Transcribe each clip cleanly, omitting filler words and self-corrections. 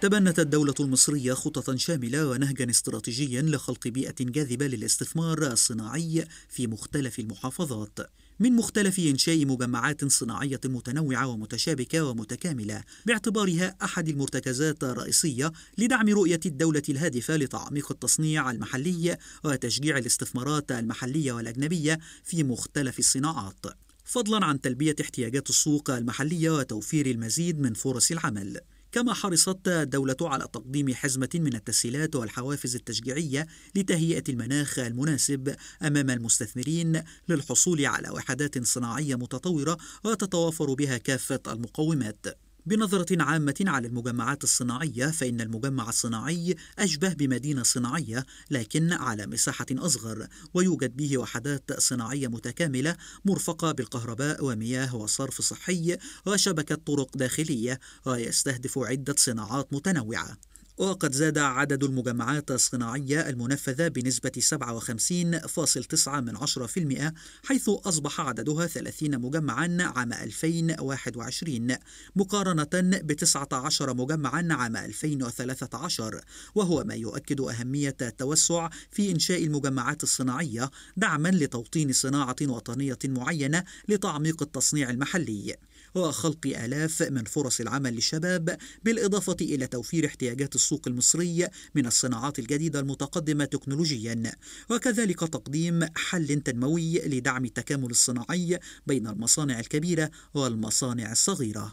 تبنت الدولة المصرية خططا شاملة ونهجا استراتيجيا لخلق بيئة جاذبة للاستثمار الصناعي في مختلف المحافظات، من مختلف إنشاء مجمعات صناعية متنوعة ومتشابكة ومتكاملة، باعتبارها أحد المرتكزات الرئيسية لدعم رؤية الدولة الهادفة لتعميق التصنيع المحلي وتشجيع الاستثمارات المحلية والأجنبية في مختلف الصناعات، فضلا عن تلبية احتياجات السوق المحلية وتوفير المزيد من فرص العمل. كما حرصت الدولة على تقديم حزمة من التسهيلات والحوافز التشجيعية لتهيئة المناخ المناسب أمام المستثمرين للحصول على وحدات صناعية متطورة وتتوافر بها كافة المقومات. بنظرة عامة على المجمعات الصناعية، فإن المجمع الصناعي أشبه بمدينة صناعية لكن على مساحة أصغر، ويوجد به وحدات صناعية متكاملة مرفقة بالكهرباء ومياه وصرف صحي وشبكة طرق داخلية، ويستهدف عدة صناعات متنوعة. وقد زاد عدد المجمعات الصناعية المنفذة بنسبة 57.9%، حيث أصبح عددها 30 مجمعا عام 2021 مقارنة ب19 مجمعا عام 2013، وهو ما يؤكد أهمية التوسع في إنشاء المجمعات الصناعية دعما لتوطين صناعة وطنية معينة لتعميق التصنيع المحلي وخلق آلاف من فرص العمل للشباب، بالإضافة إلى توفير احتياجات السوق المصري من الصناعات الجديدة المتقدمة تكنولوجيا، وكذلك تقديم حل تنموي لدعم التكامل الصناعي بين المصانع الكبيرة والمصانع الصغيرة.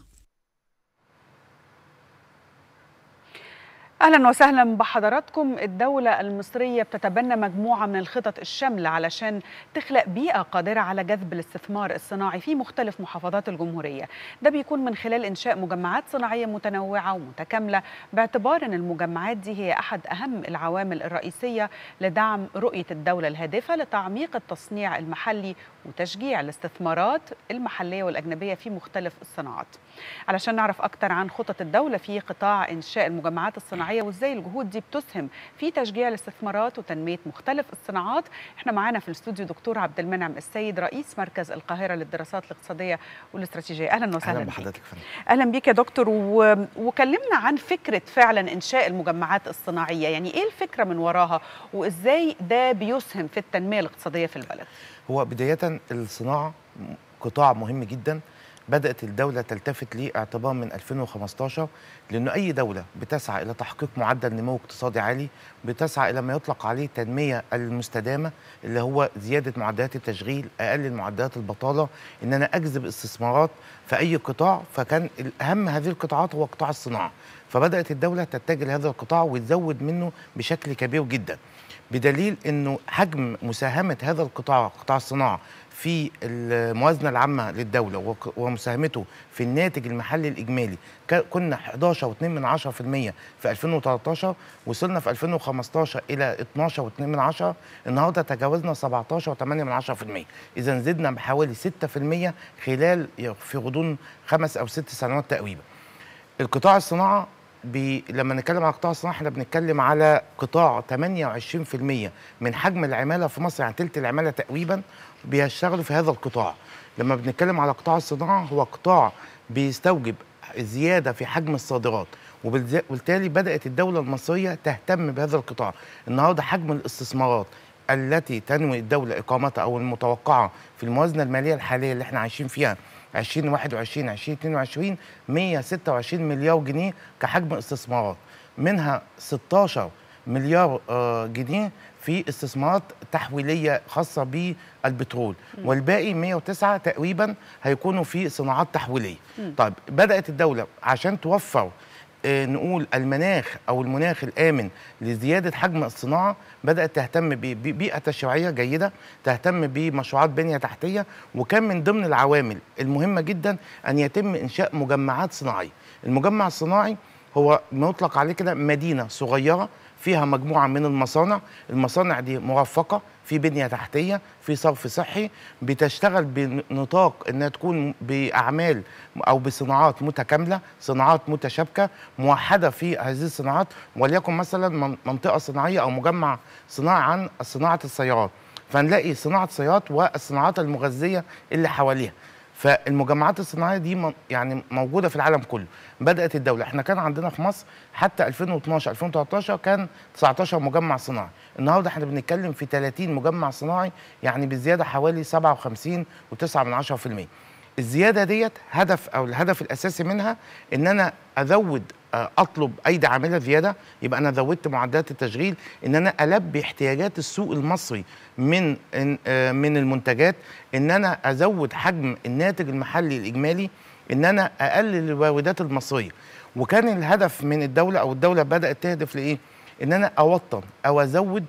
أهلا وسهلا بحضراتكم. الدولة المصرية بتتبنى مجموعة من الخطط الشاملة علشان تخلق بيئة قادرة على جذب الاستثمار الصناعي في مختلف محافظات الجمهورية. ده بيكون من خلال إنشاء مجمعات صناعية متنوعة ومتكاملة، باعتبار أن المجمعات دي هي أحد أهم العوامل الرئيسية لدعم رؤية الدولة الهادفة لتعميق التصنيع المحلي وتشجيع الاستثمارات المحلية والأجنبية في مختلف الصناعات. علشان نعرف أكتر عن خطط الدولة في قطاع إنشاء المجمعات الصناعية وازاي الجهود دي بتسهم في تشجيع الاستثمارات وتنمية مختلف الصناعات، احنا معانا في الاستوديو دكتور عبد المنعم السيد، رئيس مركز القاهرة للدراسات الاقتصادية والاستراتيجية. اهلا وسهلا بحضرتك. اهلا بيك يا دكتور. وكلمنا عن فكرة فعلا انشاء المجمعات الصناعية، يعني ايه الفكرة من وراها وازاي ده بيسهم في التنمية الاقتصادية في البلد؟ هو بداية الصناعة قطاع مهم جدا بدأت الدولة تلتفت ليه اعتبار من 2015، لأنه أي دولة بتسعى إلى تحقيق معدل نمو اقتصادي عالي بتسعى إلى ما يطلق عليه التنمية المستدامة، اللي هو زيادة معدلات التشغيل، أقلل معدلات البطالة، إن أنا أجذب استثمارات في أي قطاع، فكان أهم هذه القطاعات هو قطاع الصناعة، فبدأت الدولة تتجه لهذا القطاع وتزود منه بشكل كبير جدا، بدليل أنه حجم مساهمة هذا القطاع قطاع الصناعة في الموازنة العامة للدولة ومساهمته في الناتج المحلي الإجمالي كنا 11.2% في 2013، وصلنا في 2015 إلى 12.2%، النهارده تجاوزنا 17.8%، إذا زدنا بحوالي 6% خلال في غضون 5 أو 6 سنوات تقريبا. القطاع الصناعة لما نتكلم عن قطاع الصناعة احنا بنتكلم على قطاع 28% من حجم العمالة في مصر، يعني تلت العمالة تقريبا بيشتغلوا في هذا القطاع. لما بنتكلم على قطاع الصناعة هو قطاع بيستوجب زيادة في حجم الصادرات، وبالتالي بدأت الدولة المصرية تهتم بهذا القطاع. النهارده حجم الاستثمارات التي تنوي الدولة إقامتها أو المتوقعة في الموازنة المالية الحالية اللي احنا عايشين فيها 2021 2022 126 مليار جنيه كحجم استثمارات، منها 16 مليار جنيه في استثمارات تحويليه خاصه بالبترول، والباقي 109 تقريبا هيكونوا في صناعات تحويليه. طيب بدات الدوله عشان توفر نقول المناخ او المناخ الامن لزياده حجم الصناعه، بدات تهتم ببيئه تشريعيه جيده، تهتم بمشروعات بنيه تحتيه، وكان من ضمن العوامل المهمه جدا ان يتم انشاء مجمعات صناعيه. المجمع الصناعي هو ما يطلق عليه كده مدينه صغيره فيها مجموعه من المصانع، المصانع دي مرفقه في بنيه تحتيه، في صرف صحي، بتشتغل بنطاق انها تكون باعمال او بصناعات متكامله، صناعات متشابكه موحده في هذه الصناعات، وليكن مثلا منطقه صناعيه او مجمع صناعي عن صناعه السيارات، فنلاقي صناعه سيارات والصناعات المغذيه اللي حواليها. فالمجمعات الصناعيه دي يعني موجوده في العالم كله. بدات الدوله، احنا كان عندنا في مصر حتى 2012 2013 كان 19 مجمع صناعي، النهارده احنا بنتكلم في 30 مجمع صناعي، يعني بزياده حوالي 57.9%. الزياده ديت هدف او الهدف الاساسي منها ان انا ازود اطلب ايدي عامله زياده، يبقى انا زودت معدات التشغيل، ان انا البي احتياجات السوق المصري من المنتجات، ان انا ازود حجم الناتج المحلي الاجمالي، ان انا اقلل الواردات المصريه. وكان الهدف من الدوله او الدوله بدات تهدف لايه؟ ان انا اوطن او ازود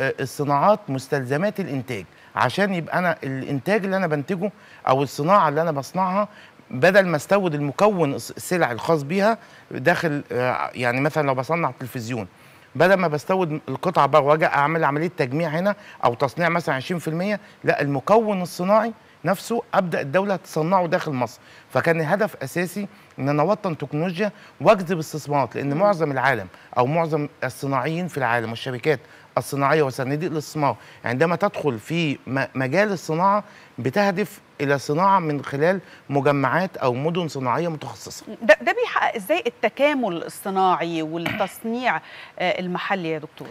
الصناعات مستلزمات الانتاج، عشان يبقى انا الانتاج اللي انا بنتجه او الصناعه اللي انا بصنعها بدل ما استورد المكون السلع الخاص بيها داخل، يعني مثلا لو بصنع تلفزيون بدل ما بستورد القطعه بقى واجي اعمل عمليه تجميع هنا او تصنيع مثلا 20%، لا المكون الصناعي نفسه ابدا الدوله تصنعه داخل مصر. فكان هدف اساسي ان انا اوطن تكنولوجيا واجذب استثمارات، لان معظم العالم او معظم الصناعيين في العالم والشركات الصناعيه وصناديق الاستثمار عندما تدخل في مجال الصناعه بتهدف الى صناعه من خلال مجمعات او مدن صناعيه متخصصه. ده بيحقق ازاي التكامل الصناعي والتصنيع المحلي يا دكتور؟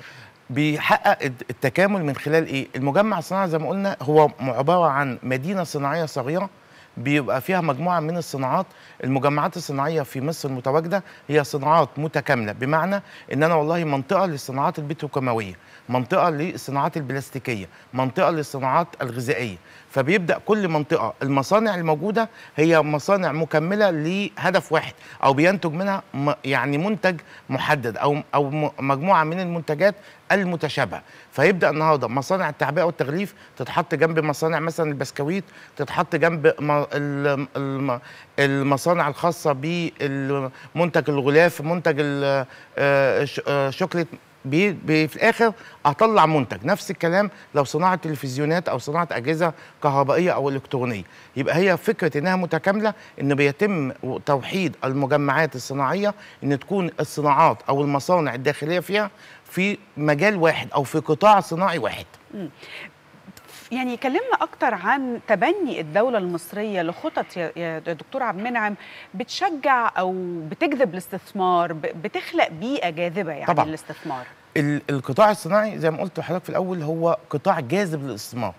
بيحقق التكامل من خلال ايه؟ المجمع الصناعي زي ما قلنا هو عباره عن مدينه صناعيه صغيره بيبقى فيها مجموعه من الصناعات. المجمعات الصناعيه في مصر المتواجده هي صناعات متكامله، بمعنى ان انا والله منطقه للصناعات البتروكيماويه، منطقه للصناعات البلاستيكيه، منطقه للصناعات الغذائيه، فبيبدا كل منطقه المصانع الموجوده هي مصانع مكمله لهدف واحد او بينتج منها يعني منتج محدد او مجموعه من المنتجات المتشابهه. فيبدا النهارده مصانع التعبئه والتغليف تتحط جنب مصانع مثلا البسكويت، تتحط جنب المصانع الخاصه بمنتج الغلاف، منتج الشوكليت، في الاخر اطلع منتج. نفس الكلام لو صناعه تلفزيونات او صناعه اجهزه كهربائيه او الكترونيه، يبقى هي فكره انها متكامله، ان بيتم توحيد المجمعات الصناعيه ان تكون الصناعات او المصانع الداخليه فيها في مجال واحد او في قطاع صناعي واحد. يعني كلمنا اكتر عن تبني الدوله المصريه لخطط يا دكتور عبد المنعم بتشجع او بتجذب الاستثمار، بتخلق بيئه جاذبه يعني للاستثمار. القطاع الصناعي زي ما قلت لحضرتك في الاول هو قطاع جاذب للاستثمار،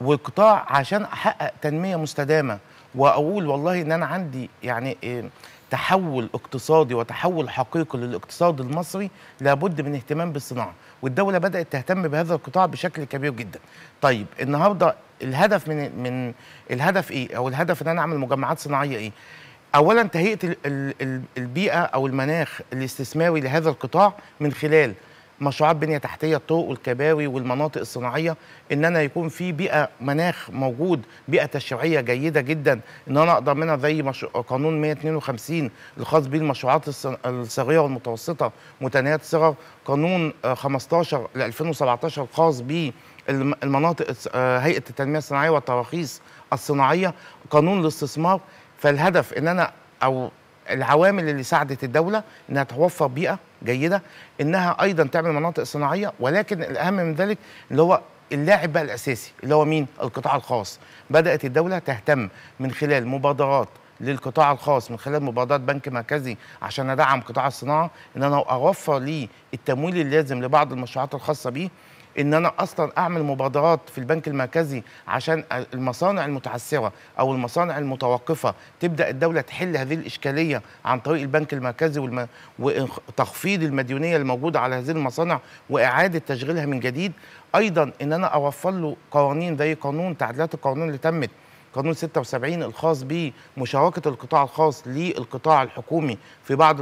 والقطاع عشان احقق تنميه مستدامه واقول والله ان انا عندي يعني تحول اقتصادي وتحول حقيقي للاقتصاد المصري، لابد من اهتمام بالصناعه، والدوله بدات تهتم بهذا القطاع بشكل كبير جدا. طيب النهارده الهدف من الهدف ايه؟ او الهدف ان انا اعمل مجمعات صناعيه ايه؟ اولا تهيئه البيئه او المناخ الاستثماري لهذا القطاع من خلال مشروعات بنيه تحتيه، الطرق والكباري والمناطق الصناعيه، ان انا يكون في بيئه مناخ موجود، بيئه تشريعيه جيده جدا ان انا اقدر منها زي قانون 152 الخاص بالمشروعات الصغيره والمتوسطه متناهيه الصغر، قانون 15 ل 2017 الخاص بالمناطق هيئه التنميه الصناعيه والتراخيص الصناعيه، قانون الاستثمار. فالهدف ان انا او العوامل اللي ساعدت الدوله انها توفر بيئه جيده، انها ايضا تعمل مناطق صناعيه، ولكن الاهم من ذلك اللي هو اللاعب بقى الاساسي اللي هو مين؟ القطاع الخاص. بدات الدوله تهتم من خلال مبادرات للقطاع الخاص، من خلال مبادرات بنك مركزي عشان ادعم قطاع الصناعه، ان انا اوفر ليه التمويل اللازم لبعض المشروعات الخاصه بيه، ان انا اصلا اعمل مبادرات في البنك المركزي عشان المصانع المتعثره او المصانع المتوقفه تبدا الدوله تحل هذه الاشكاليه عن طريق البنك المركزي وتخفيض المديونيه الموجوده على هذه المصانع واعاده تشغيلها من جديد. ايضا ان انا اوفر له قوانين زي قانون تعديلات القانون اللي تمت، قانون 76 الخاص بمشاركة القطاع الخاص للقطاع الحكومي في بعض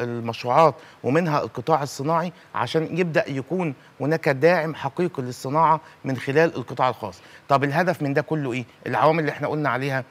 المشروعات ومنها القطاع الصناعي، عشان يبدأ يكون هناك داعم حقيقي للصناعة من خلال القطاع الخاص. طب الهدف من ده كله ايه؟ العوامل اللي احنا قلنا عليها،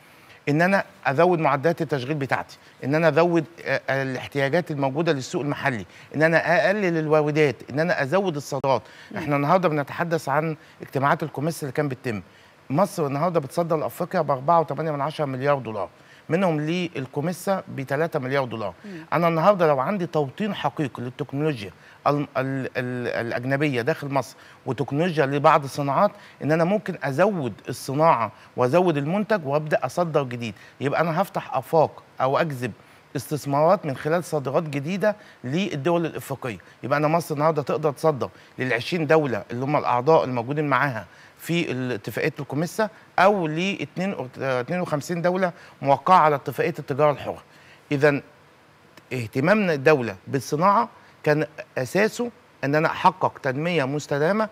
ان انا ازود معدات التشغيل بتاعتي، ان انا ازود الاحتياجات الموجوده للسوق المحلي، ان انا اقلل الواردات، ان انا ازود الصادرات. احنا النهارده بنتحدث عن اجتماعات الكوميس اللي كانت بتتم، مصر النهارده بتصدر لافريقيا ب4.8 مليار دولار، منهم للكوميسا ب 3 مليار دولار. انا النهارده لو عندي توطين حقيقي للتكنولوجيا الاجنبيه داخل مصر وتكنولوجيا لبعض الصناعات، ان انا ممكن ازود الصناعه وازود المنتج وابدا اصدر جديد، يبقى انا هفتح افاق او اجذب استثمارات من خلال صادرات جديده للدول الافريقيه. يبقى انا مصر النهارده تقدر تصدر لل20 دوله اللي هم الاعضاء الموجودين معاها في اتفاقيه الكوميسا، او ل 52 دوله موقعه على اتفاقيه التجاره الحره. اذا اهتمامنا الدوله بالصناعه كان اساسه ان انا احقق تنميه مستدامه،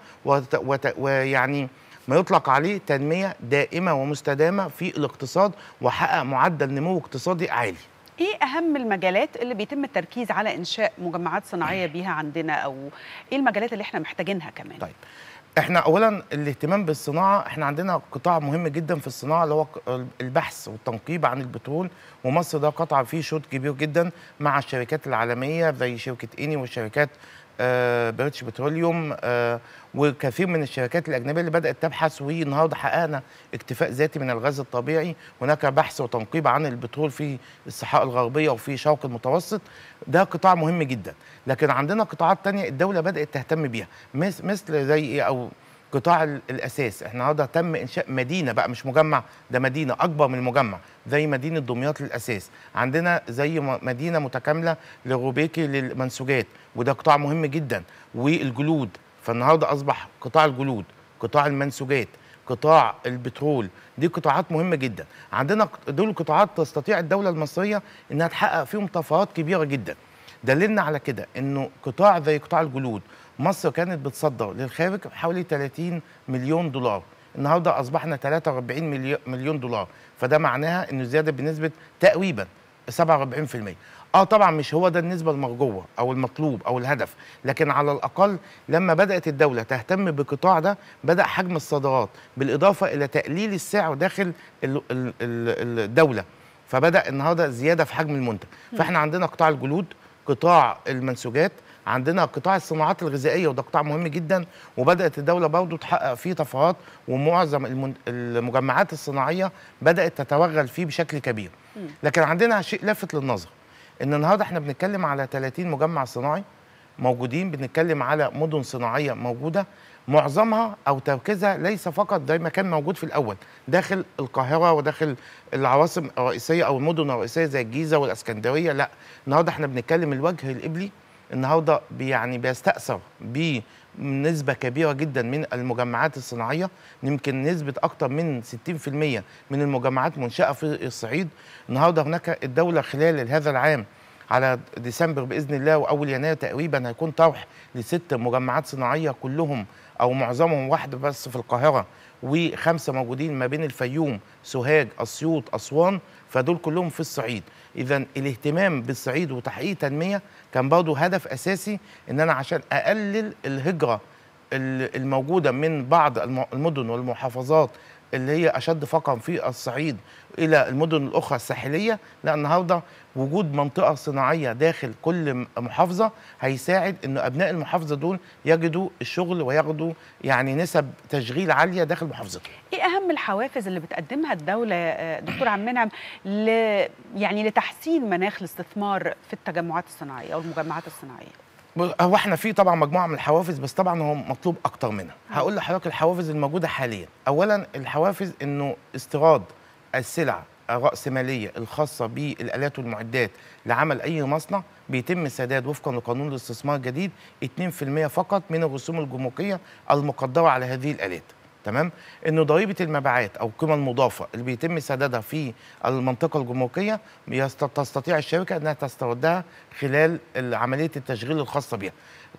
ويعني ما يطلق عليه تنميه دائمه ومستدامه في الاقتصاد، واحقق معدل نمو اقتصادي عالي. ايه اهم المجالات اللي بيتم التركيز على انشاء مجمعات صناعيه بيها عندنا، او ايه المجالات اللي احنا محتاجينها كمان؟ طيب احنا اولا الاهتمام بالصناعه، احنا عندنا قطاع مهم جدا في الصناعه اللي هو البحث والتنقيب عن البترول، ومصر ده قطع فيه شوط كبير جدا مع الشركات العالميه زي شركه إيني والشركات بريتش بتروليوم وكثير من الشركات الأجنبية اللي بدأت تبحث. والنهارده حققنا اكتفاء ذاتي من الغاز الطبيعي، هناك بحث وتنقيب عن البترول في الصحراء الغربية وفي شرق المتوسط، ده قطاع مهم جدا. لكن عندنا قطاعات تانية الدولة بدأت تهتم بيها، مثل زي أو قطاع الأساس. احنا النهارده تم إنشاء مدينة، بقى مش مجمع، ده مدينة أكبر من المجمع، زي مدينة دمياط للأساس. عندنا زي مدينة متكاملة لروبيكي للمنسوجات، وده قطاع مهم جدا. والجلود، فالنهارده أصبح قطاع الجلود، قطاع المنسوجات، قطاع البترول، دي قطاعات مهمة جدا. عندنا دول قطاعات تستطيع الدولة المصرية إنها تحقق فيهم طفرات كبيرة جدا. دللنا على كده إنه قطاع زي قطاع الجلود، مصر كانت بتصدر للخارج حوالي 30 مليون دولار، النهارده اصبحنا 43 مليون دولار، فده معناها انه زياده بنسبه تقريبا 47%. طبعا مش هو ده النسبه المرجوه او المطلوب او الهدف، لكن على الاقل لما بدات الدوله تهتم بالقطاع ده بدا حجم الصادرات، بالاضافه الى تقليل السعر داخل الدوله، فبدا النهارده زياده في حجم المنتج. فاحنا عندنا قطاع الجلود، قطاع المنسوجات، عندنا قطاع الصناعات الغذائيه، وده قطاع مهم جدا وبدات الدوله برضه تحقق فيه طفرات، ومعظم المجمعات الصناعيه بدات تتوغل فيه بشكل كبير. لكن عندنا شيء لافت للنظر، ان النهارده احنا بنتكلم على 30 مجمع صناعي موجودين، بنتكلم على مدن صناعيه موجوده، معظمها او تركيزها ليس فقط زي ما كان موجود في الاول داخل القاهره وداخل العواصم الرئيسيه او المدن الرئيسيه زي الجيزه والاسكندريه، لا، النهارده احنا بنتكلم الوجه القبلي النهارده يعني بيستأثر بنسبة كبيرة جدا من المجمعات الصناعية، يمكن نسبة أكثر من 60% من المجمعات منشأة في الصعيد. النهارده هناك الدولة خلال هذا العام على ديسمبر بإذن الله وأول يناير تقريبا هيكون طرح ل6 مجمعات صناعية، كلهم أو معظمهم، واحدة بس في القاهرة و5 موجودين ما بين الفيوم، سوهاج، أسيوط، أسوان، فدول كلهم في الصعيد. إذا الاهتمام بالصعيد وتحقيق تنمية كان برضه هدف أساسي، إن أنا عشان أقلل الهجرة الموجودة من بعض المدن والمحافظات اللي هي أشد فقرا في الصعيد إلى المدن الأخرى الساحلية، لأن النهارده وجود منطقة صناعية داخل كل محافظة هيساعد إن أبناء المحافظة دول يجدوا الشغل وياخدوا يعني نسب تشغيل عالية داخل محافظتهم. إيه أهم الحوافز اللي بتقدمها الدولة دكتور عبد المنعم يعني لتحسين مناخ الاستثمار في التجمعات الصناعية أو المجمعات الصناعية؟ هو احنا في طبعا مجموعه من الحوافز، بس طبعا هو مطلوب اكتر منها. هقول لحضرتك الحوافز الموجوده حاليا. اولا الحوافز انه استيراد السلع الرأسمالية الخاصة بالآلات والمعدات لعمل أي مصنع بيتم سداد وفقا لقانون الاستثمار الجديد 2% فقط من الرسوم الجمركية المقدرة على هذه الآلات. تمام؟ انه ضريبه المبيعات او القيمه المضافه اللي بيتم سدادها في المنطقه الجمركيه تستطيع الشركه انها تستردها خلال عمليه التشغيل الخاصه بها.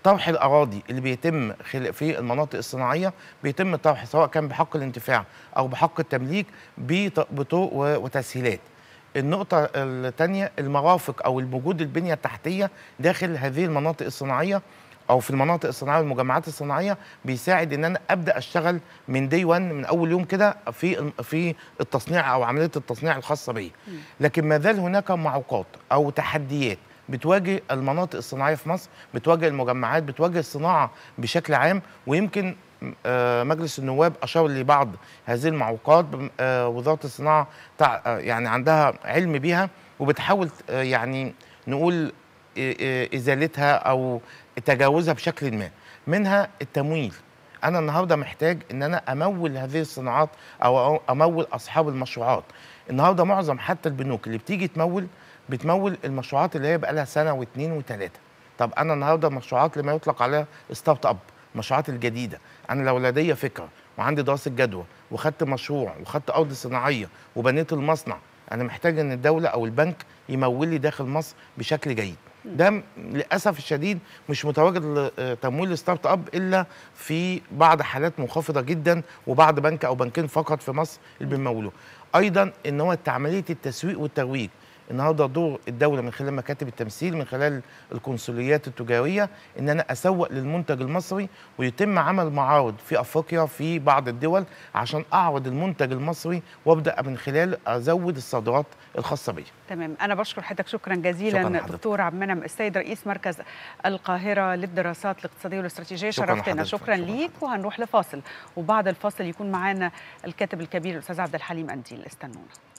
طرح الاراضي اللي بيتم في المناطق الصناعيه بيتم طرح سواء كان بحق الانتفاع او بحق التمليك بطرق وتسهيلات. النقطة الثانية المرافق او الوجود البنية التحتية داخل هذه المناطق الصناعية او في المناطق الصناعيه والمجمعات الصناعيه بيساعد ان انا ابدا اشتغل من دي 1 من اول يوم كده في التصنيع او عمليه التصنيع الخاصه بي. لكن ما زال هناك معوقات او تحديات بتواجه المناطق الصناعيه في مصر، بتواجه المجمعات، بتواجه الصناعه بشكل عام، ويمكن مجلس النواب أشار لبعض هذه المعوقات. وزارة الصناعة يعني عندها علم بيها وبتحاول يعني نقول إزالتها أو تجاوزها بشكل ما. منها التمويل. أنا النهاردة محتاج إن أنا أمول هذه الصناعات أو أمول أصحاب المشروعات. النهاردة معظم حتى البنوك اللي بتيجي تمول بتمول المشروعات اللي هي بقى لها سنة واثنين وثلاثة. طب أنا النهاردة مشروعات لما يطلق عليها ستارت أب، المشروعات الجديدة. أنا لو لدي فكرة وعندي دراسة جدوى وخدت مشروع وخدت أرض صناعية وبنيت المصنع، أنا محتاج إن الدولة أو البنك يمول لي داخل مصر بشكل جيد. ده للأسف الشديد مش متواجد تمويل الستارت اب إلا في بعض حالات منخفضة جدا وبعض بنك أو بنكين فقط في مصر اللي بيمولوه. أيضا إن هو عملية التسويق والترويج. النهارده دور الدولة من خلال مكاتب التمثيل، من خلال القنصليات التجارية، إن أنا أسوق للمنتج المصري، ويتم عمل معارض في أفريقيا في بعض الدول عشان أعرض المنتج المصري وأبدأ من خلال أزود الصادرات الخاصة بي. تمام، أنا بشكر حضرتك شكرا جزيلا. شكرا دكتور عبد المنعم السيد رئيس مركز القاهرة للدراسات الاقتصادية والاستراتيجية، شرفتنا. شكرا ليك. وهنروح لفاصل، وبعد الفاصل يكون معانا الكاتب الكبير الأستاذ عبد الحليم قنديل. استنونا.